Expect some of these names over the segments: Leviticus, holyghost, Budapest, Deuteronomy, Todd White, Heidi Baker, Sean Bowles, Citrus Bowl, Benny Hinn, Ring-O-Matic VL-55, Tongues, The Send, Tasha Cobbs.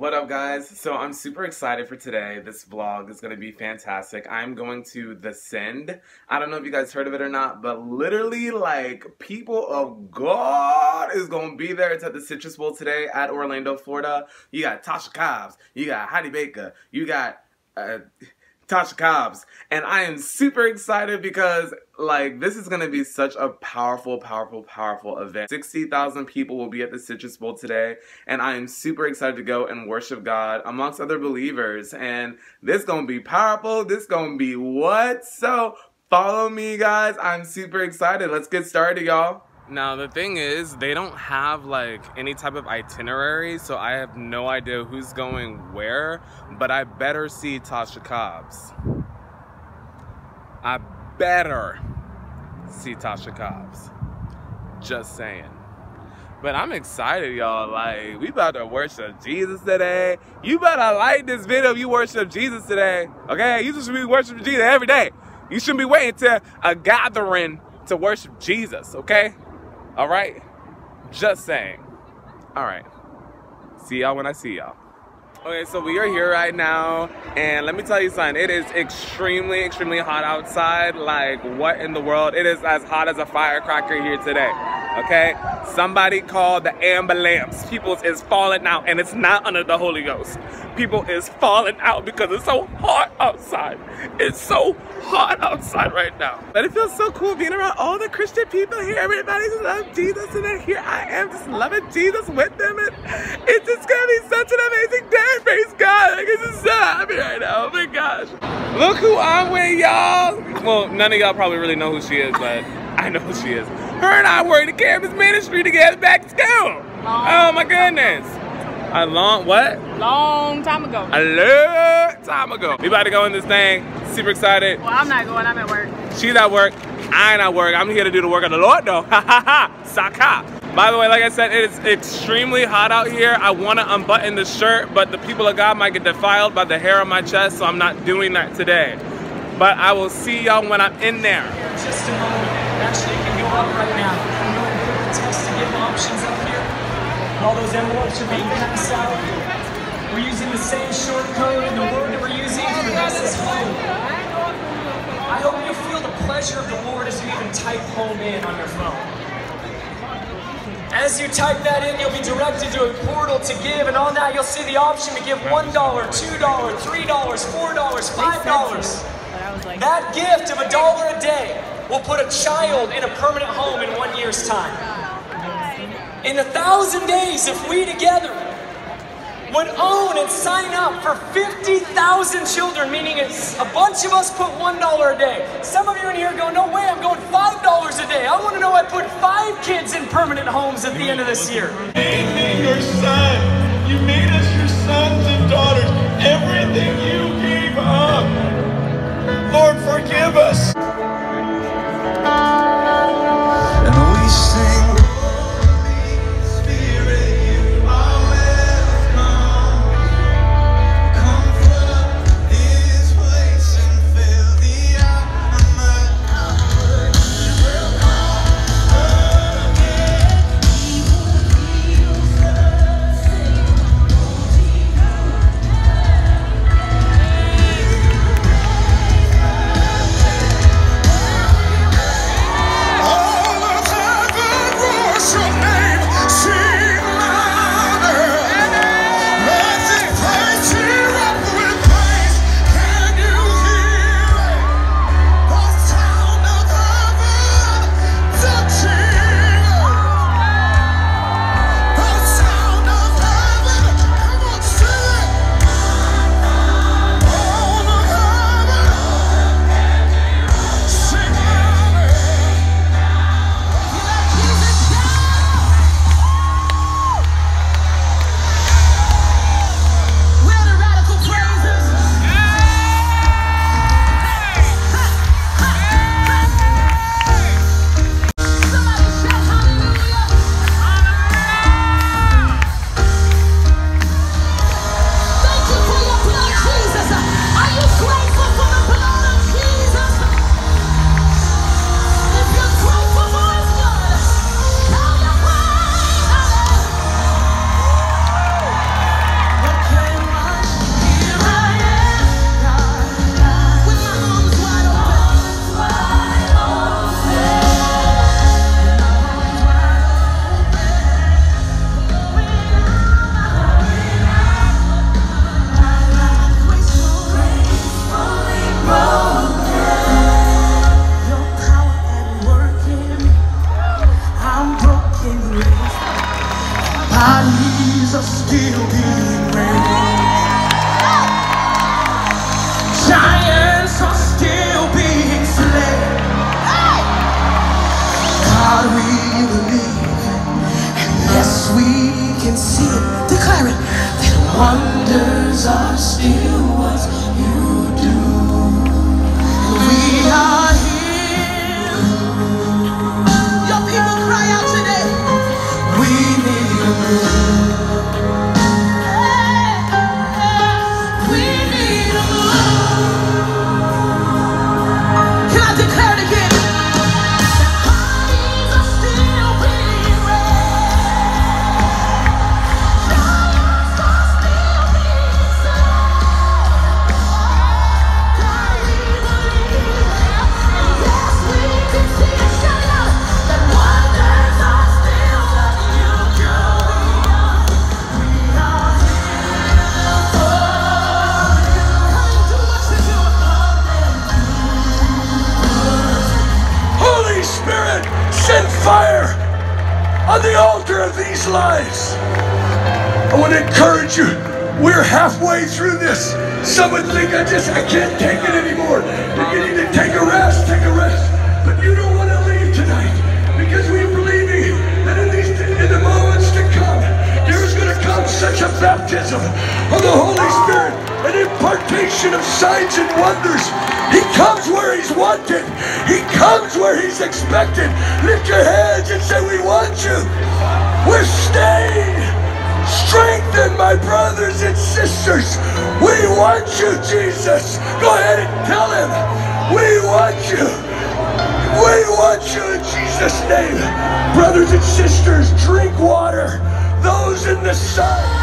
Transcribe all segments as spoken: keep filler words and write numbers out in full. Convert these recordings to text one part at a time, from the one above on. What up, guys? So I'm super excited for today. This vlog is going to be fantastic. I'm going to The Send. I don't know if you guys heard of it or not, but literally, like, people of God is going to be there. It's at the Citrus Bowl today at Orlando, Florida. You got Tasha Cobbs. You got Heidi Baker. You got uh, Tasha Cobbs. And I am super excited because, like, this is going to be such a powerful, powerful, powerful event. sixty thousand people will be at the Citrus Bowl today, and I am super excited to go and worship God amongst other believers. And this going to be powerful. This going to be what? So follow me, guys. I'm super excited. Let's get started, y'all. Now, the thing is, they don't have, like, any type of itinerary, so I have no idea who's going where, but I better see Tasha Cobbs. I better see Tasha Cobbs. Just saying. But I'm excited, y'all. Like, we about to worship Jesus today. You better like this video if you worship Jesus today. Okay? You should be worshiping Jesus every day. You shouldn't be waiting till a gathering to worship Jesus. Okay? All right? Just saying. All right. See y'all when I see y'all. Okay, so we are here right now, and let me tell you something, it is extremely, extremely hot outside. Like, what in the world? It is as hot as a firecracker here today, okay? Somebody called the ambulance. People is falling out, and it's not under the Holy Ghost. People is falling out because it's so hot outside. It's so hot outside right now. But it feels so cool being around all the Christian people here. Everybody just loves Jesus, and then here I am just loving Jesus with them, and it's just gonna be such an amazing day. Praise God, like, it's just so happy right now. Oh my gosh. Look who I'm with, y'all. Well, none of y'all probably really know who she is, but I know who she is. Her and I were in the campus ministry together back to school. Long oh my goodness. A long, what? Long time ago. A long time ago. We about to go in this thing. Super excited. Well, I'm not going, I'm at work. She's at work, I ain't at work. I'm here to do the work of the Lord though. Ha ha ha, Saka. By the way, like I said, it is extremely hot out here. I want to unbutton the shirt, but the people of God might get defiled by the hair on my chest, so I'm not doing that today. But I will see y'all when I'm in there. Just a moment. Actually, you can go up right now. I'm going to do the test to get the options up here. All those envelopes are being passed out. We're using the same short code and the word that we're using for this is home. I hope you feel the pleasure of the Lord as you even type home in on your phone. As you type that in, you'll be directed to a portal to give, and on that you'll see the option to give one dollar, two dollars, three dollars, four dollars, five dollars. That gift of a dollar a day will put a child in a permanent home in one year's time. In a thousand days, if we together would own and sign up for fifty thousand children, meaning it's a bunch of us put one dollar a day. Some of you in here go, no way, I'm going five dollars a day. I want to know I put five kids in permanent homes at the end of this year. You made me your son. You made us your sons and daughters. Everything you gave up. Lord, forgive us. And we sing. wonders are still what you do. We are here. Your people cry out today. We need a move. Hey, hey. We need a move. Can I declare it again? Fire on the altar of these lives. I want to encourage you. We're halfway through this. Some would think I just I can't take it anymore. But you need to take a rest, take a rest. But you don't want to leave tonight because we're believing that in these in the moments to come, there is going to come such a baptism of the Holy Spirit, an impartation of signs and wonders. He comes where he's wanted. He comes where he's expected. Lift your hands and say, we want you. We're staying. Strengthen my brothers and sisters. We want you, Jesus. Go ahead and tell him. We want you. We want you in Jesus' name. Brothers and sisters, drink water. Those in the sun.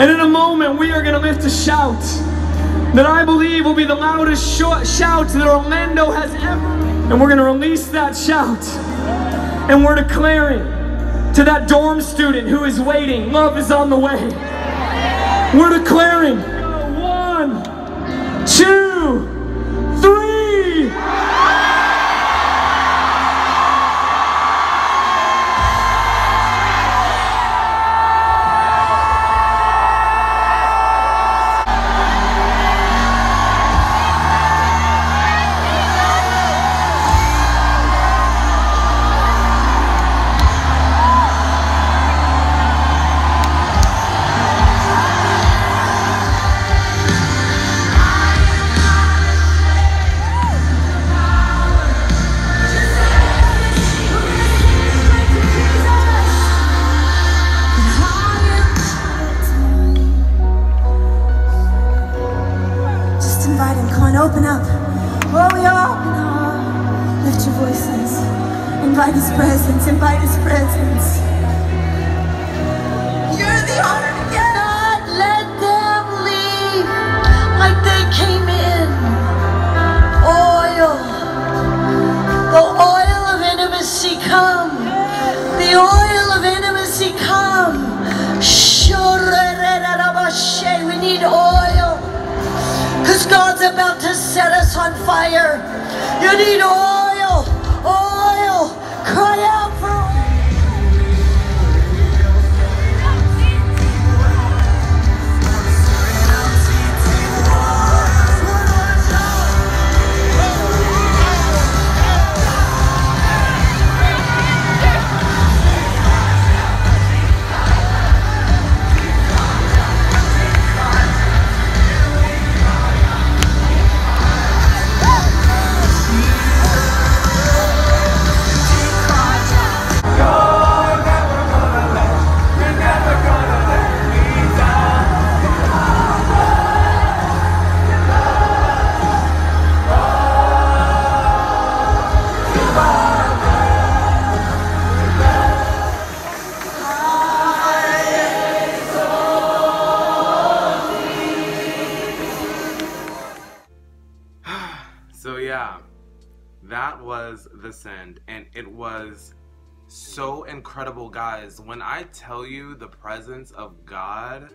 And in a moment, we are going to lift a shout that I believe will be the loudest sh shout that Orlando has ever. And we're going to release that shout. And we're declaring to that dorm student who is waiting, love is on the way. We're declaring, one, two, three. Open up. Oh, we all open up. Lift your voices. Invite his presence. Invite his presence. You're the honor to get. Not let them leave like they came in. Oil. The oil of intimacy come. The oil of intimacy come. We need oil. God's about to set us on fire. You need oil, oil, cry out for oil. That was The Send, and it was so incredible, guys. When I tell you the presence of God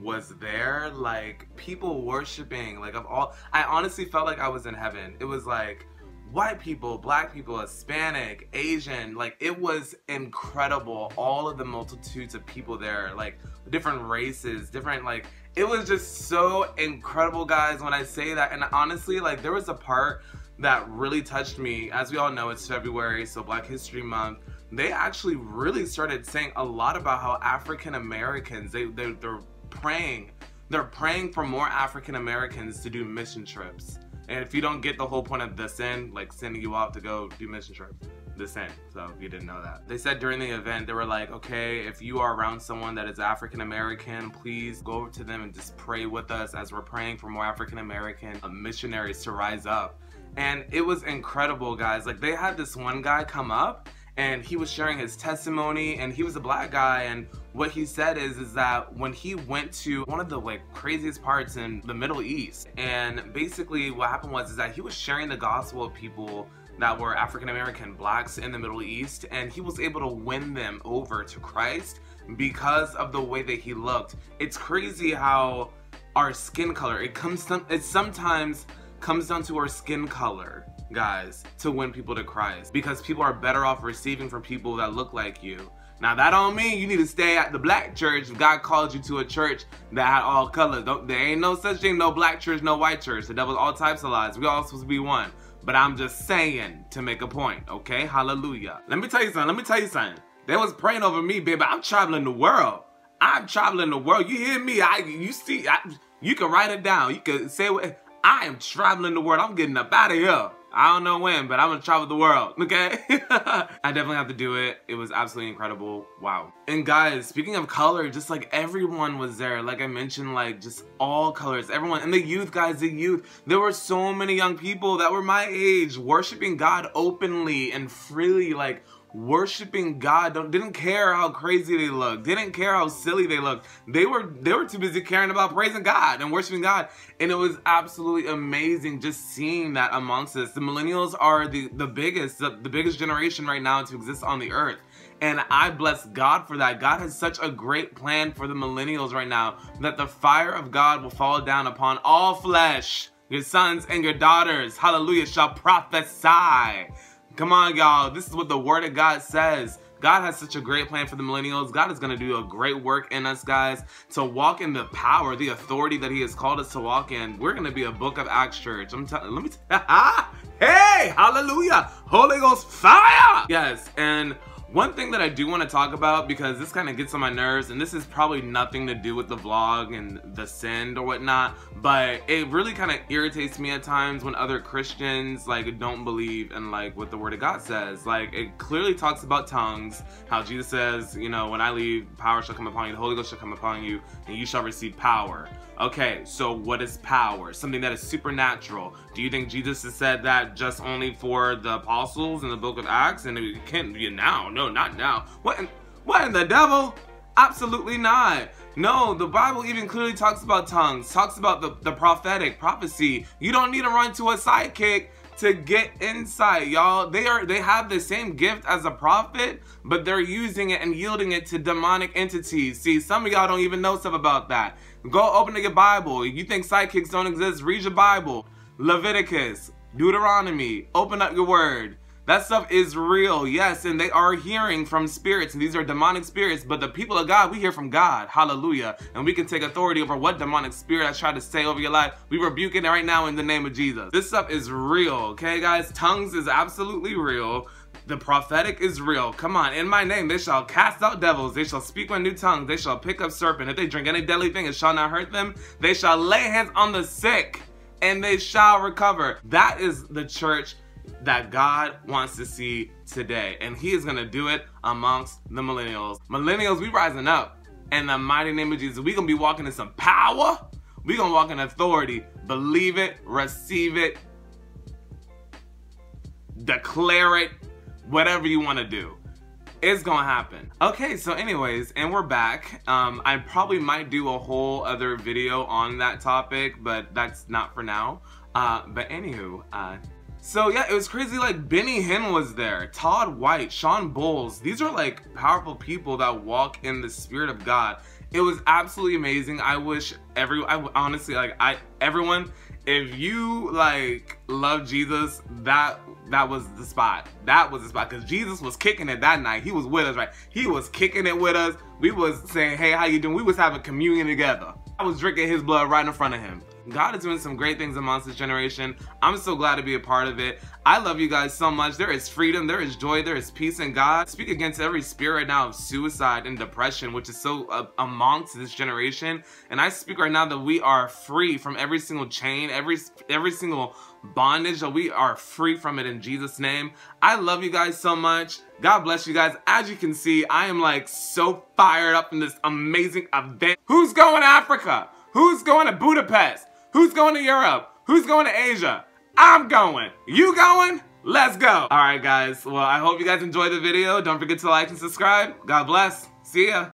was there, like people worshiping, like of all, I honestly felt like I was in heaven. It was like white people, black people, Hispanic, Asian, like it was incredible. All of the multitudes of people there, like different races, different, like it was just so incredible, guys, when I say that. And honestly, like there was a part that really touched me. As we all know, it's February, so Black History Month. They actually really started saying a lot about how African Americans, they, they, they're praying. They're praying for more African Americans to do mission trips. And if you don't get the whole point of The Send, like sending you off to go do mission trips, The Send, so if you didn't know that. They said during the event, they were like, okay, if you are around someone that is African American, please go over to them and just pray with us as we're praying for more African American missionaries to rise up. And it was incredible, guys. Like they had this one guy come up and he was sharing his testimony, and he was a black guy, and what he said is is that when he went to one of the like craziest parts in the Middle East, and basically what happened was is that he was sharing the gospel of people that were African American blacks in the Middle East, and he was able to win them over to Christ because of the way that he looked. It's crazy how our skin color, it comes some it's sometimes comes down to our skin color, guys, to win people to Christ, because people are better off receiving from people that look like you. Now that don't mean you need to stay at the black church. God called you to a church that had all colors. Don't, there ain't no such thing, no black church, no white church. The devil's all types of lies. We all supposed to be one. But I'm just saying to make a point, okay? Hallelujah. Let me tell you something, let me tell you something. They was praying over me, baby. I'm traveling the world. I'm traveling the world. You hear me? I, you see, I, you can write it down. You can say what, I am traveling the world. I'm getting up out of here. I don't know when, but I'm gonna travel the world, okay? I definitely have to do it. It was absolutely incredible. Wow. And guys, speaking of color, just like everyone was there. Like I mentioned, like just all colors, everyone. And the youth, guys, the youth. There were so many young people that were my age worshiping God openly and freely, like worshiping God. Don't, didn't care how crazy they looked, didn't care how silly they looked. They were they were too busy caring about praising God and worshiping God. And it was absolutely amazing just seeing that amongst us. The millennials are the the biggest the, the biggest generation right now to exist on the earth, and I bless God for that. God has such a great plan for the millennials right now, that the fire of God will fall down upon all flesh. Your sons and your daughters, hallelujah, shall prophesy. Come on, y'all. This is what the Word of God says. God has such a great plan for the millennials. God is going to do a great work in us, guys, to walk in the power, the authority that He has called us to walk in. We're going to be a Book of Acts church. I'm telling. Let me. Hey, hallelujah! Holy Ghost fire! Yes, and one thing that I do want to talk about, because this kind of gets on my nerves, and this is probably nothing to do with the vlog and The Send or whatnot, but it really kind of irritates me at times when other Christians like don't believe in like what the Word of God says. Like it clearly talks about tongues, how Jesus says, you know, when I leave, power shall come upon you, the Holy Ghost shall come upon you, and you shall receive power. Okay, so what is power? Something that is supernatural. Do you think Jesus has said that just only for the apostles in the Book of Acts? And it can't be now. No, not now. What in, what in the devil? Absolutely not. No, the Bible even clearly talks about tongues, talks about the, the prophetic, prophecy. You don't need to run to a sidekick to get insight, y'all. They are they have the same gift as a prophet, but they're using it and yielding it to demonic entities. See, some of y'all don't even know stuff about that. Go open your Bible. You think sidekicks don't exist? Read your Bible. Leviticus, Deuteronomy, open up your word. That stuff is real, yes, and they are hearing from spirits, and these are demonic spirits, but the people of God, we hear from God, hallelujah, and we can take authority over what demonic spirit has tried to say over your life. We rebuke it right now in the name of Jesus. This stuff is real, okay, guys? Tongues is absolutely real. The prophetic is real. Come on. In my name, they shall cast out devils. They shall speak with new tongues. They shall pick up serpent. If they drink any deadly thing, it shall not hurt them. They shall lay hands on the sick, and they shall recover. That is the church that God wants to see today. And he is going to do it amongst the millennials. Millennials, we rising up. In the mighty name of Jesus, we're going to be walking in some power. We're going to walk in authority. Believe it. Receive it. Declare it. Whatever you want to do, it's gonna happen. Okay, so anyways, and we're back. Um, I probably might do a whole other video on that topic, but that's not for now. Uh, but anywho, uh, so yeah, it was crazy. Like Benny Hinn was there, Todd White, Sean Bowles. These are like powerful people that walk in the Spirit of God. It was absolutely amazing. I wish every, I honestly like I everyone. If you like love Jesus, that that was the spot. That was the spot, because Jesus was kicking it that night. He was with us, right? He was kicking it with us. We was saying, hey, how you doing? We was having communion together. I was drinking his blood right in front of him. God is doing some great things amongst this generation. I'm so glad to be a part of it. I love you guys so much. There is freedom. There is joy. There is peace in God. Speak against every spirit right now of suicide and depression, which is so uh, amongst this generation. And I speak right now that we are free from every single chain, every, every single bondage, that we are free from it in Jesus' name. I love you guys so much. God bless you guys. As you can see, I am like so fired up in this amazing event. Who's going to Africa? Who's going to Budapest? Who's going to Europe? Who's going to Asia? I'm going. You going? Let's go. All right, guys. Well, I hope you guys enjoyed the video. Don't forget to like and subscribe. God bless. See ya.